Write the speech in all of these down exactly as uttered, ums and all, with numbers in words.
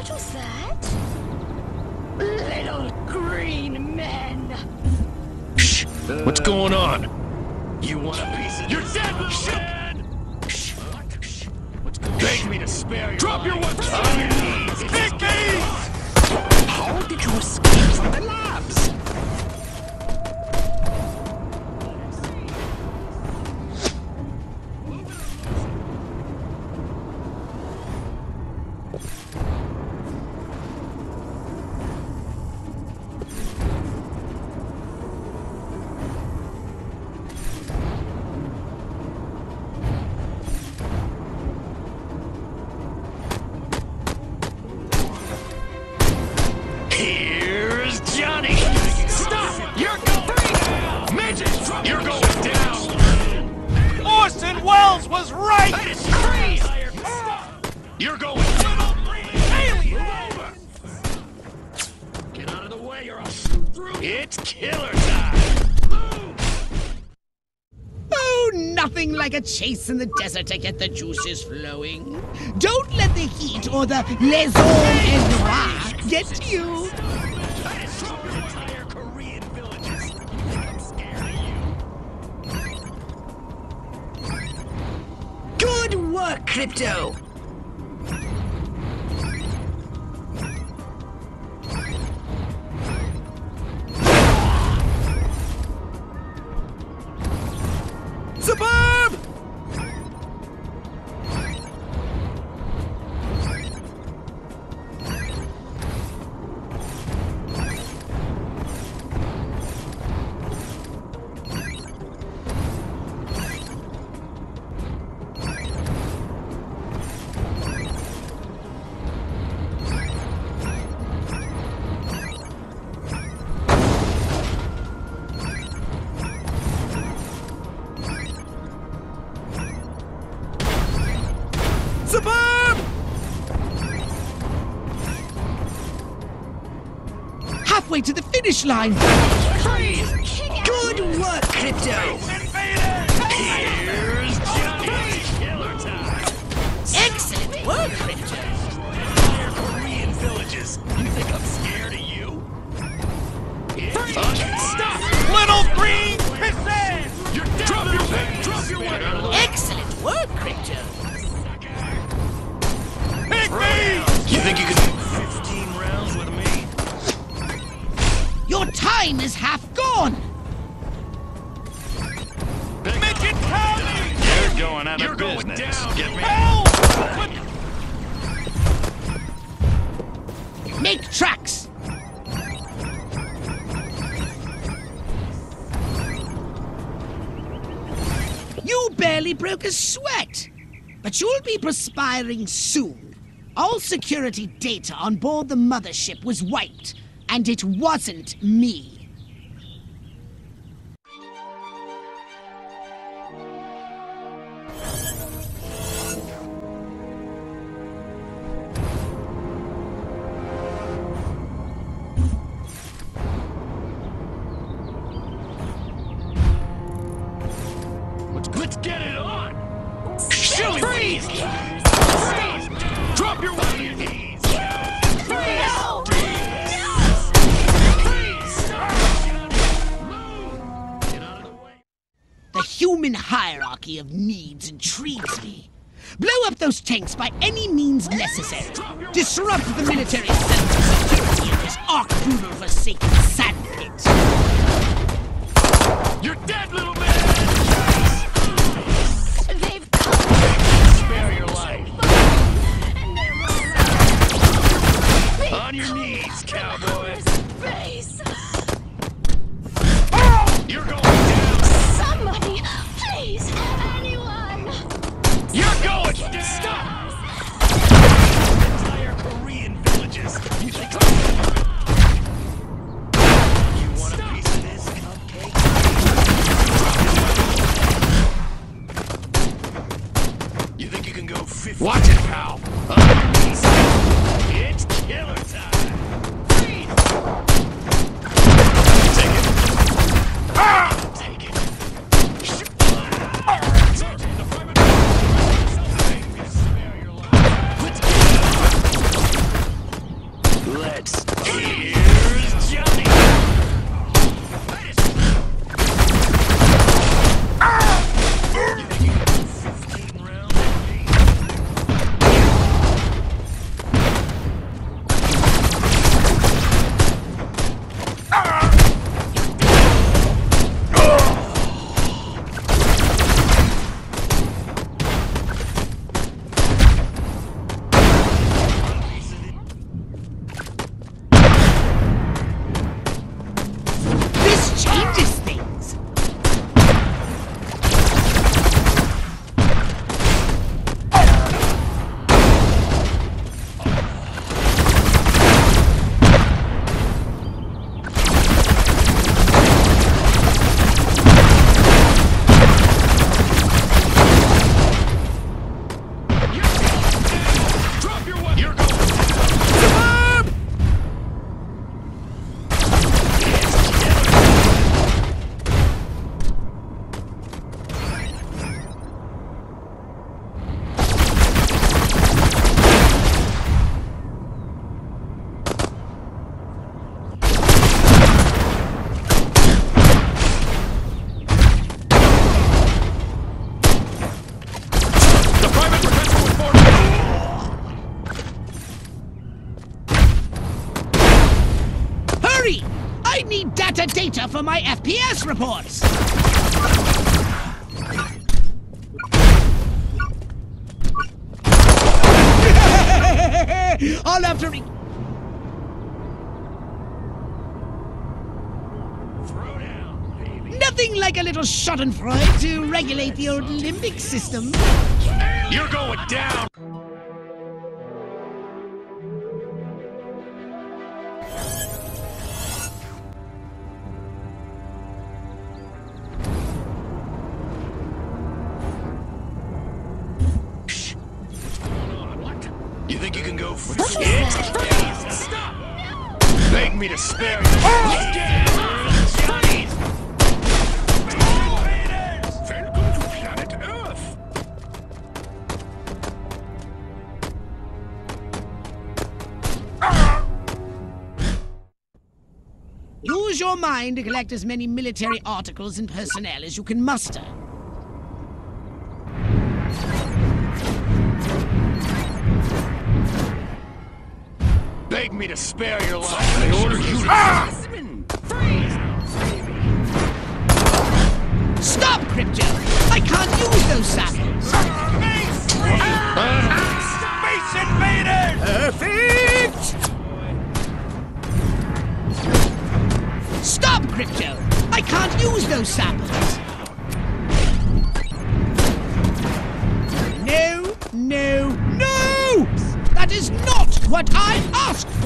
What was that? Little green men. Shh. What's going on? You want a piece of... You're dead, little man! Shh. What? Shh. What's going on? Beg me to spare you. Drop your weapons on your knees! Big knees! How did you escape from the labs? A chase in the desert to get the juices flowing. Don't let the heat or the les hommes noirs get to you. I destroyed your entire Korean villages. I'm scared of you. Good work, Crypto. Way to the finish line. Freeze. Good work, Crypto. Here's Johnny's killer time. Excellent work, Crypto. Their Korean villages. You think I'm scared of you? Stop, little green pisses. You're down. Drop your pen. Drop your weapon. Excellent work, Crypto. Pick me. You think you can? Your time is half gone! Make it count! You're going out of business. Get me help! Make tracks! You barely broke a sweat! But you'll be perspiring soon. All security data on board the mothership was wiped. And it wasn't me. Let's get it on! Shoot! Freeze! Freeze! Drop your weapon! The human hierarchy of needs intrigues me. Blow up those tanks by any means necessary. Disrupt the military security of this arch-brutal forsaken sandpit. You're dead, little man! They've come back! Spare your life. On your knees, cowboy. Space. Oh! You're going down! Somebody, please, anyone! You're going down! Stop! Entire Korean villages. You think you want a piece of this cupcake? You think you can go fifty? Watch it, pal! It's killer time! Freeze! Hurry! I need data data for my F P S reports! I'll have to re- Throw down, baby. Nothing like a little schadenfreude to regulate the old limbic system. You're going down! You think you can go for it? Stop! No. Beg me to spare you. Oh. Welcome to planet Earth. Ah. Use your mind to collect as many military articles and personnel as you can muster. Beg me to spare your life. I order you to ah! freeze. Stop, Crypto! I can't use those saddles. Space ah! invaders! Perfect! Stop, Crypto! I can't use those saddles. No, no, no! That is not what I asked for!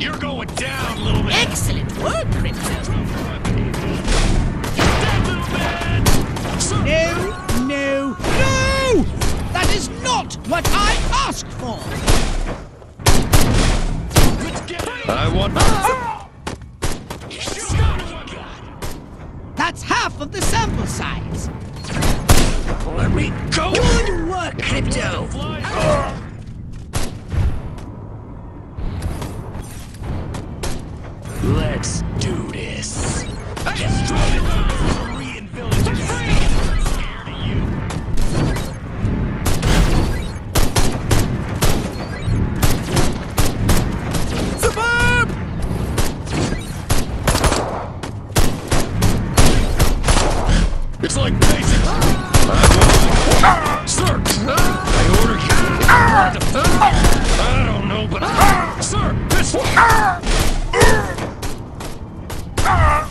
You're going down, little man! Excellent work, Crypto! No, no, no! That is not what I asked for! I want... Ah! That's half of the sample size. Let me go. Good work, Crypto. Uh. Let's do this. I destroyed the Korean village. It's like basic. Ah! Sir! I order you. Ah! I don't know, but ah! Sir! This ah! Ah!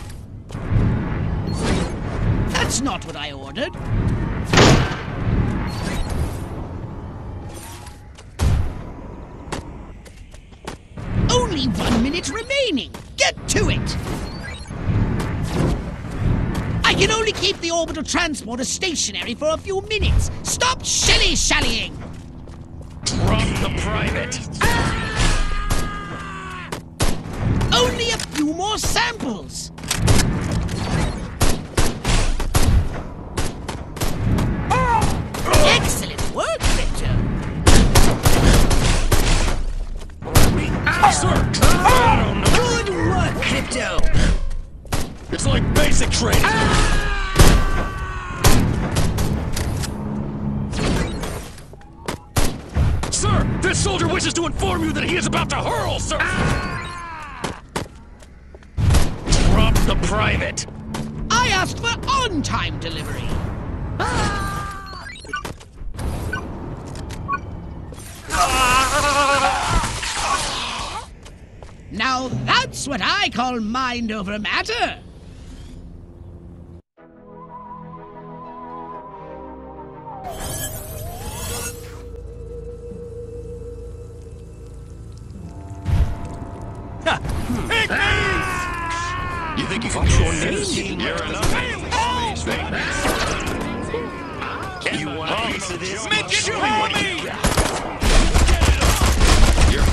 That's not what I ordered. Only one minute remaining. Get to it! I can only keep the orbital transporter stationary for a few minutes. Stop shilly-shallying! Drop the private. Ah! Only a few more samples. Ah! Excellent work, Victor. Ah! Sir, ah! Good work, Crypto. It's like basic training. Ah! Sir, this soldier wishes to inform you that he is about to hurl, sir. Ah! Drop the private. I asked for on-time delivery. Ah! Ah! Now that's what I call mind over matter. You think you can join You're enough. You want a piece of this? Make it me! Get it off! You're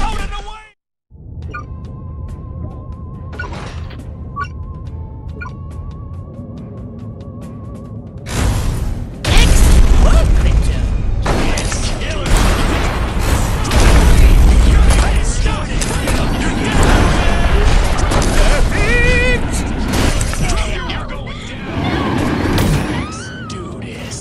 out of the way! Excellent work, Crypto! Yes, kill it! You're You're going down. Let's do this.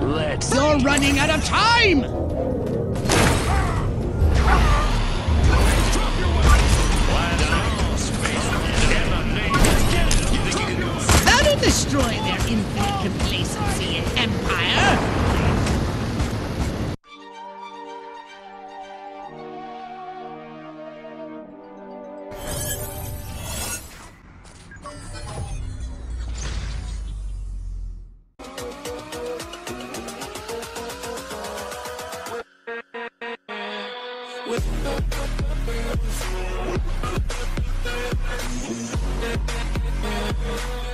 Let's... You're running out of time! That'll destroy their infinite complacency and empire!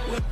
With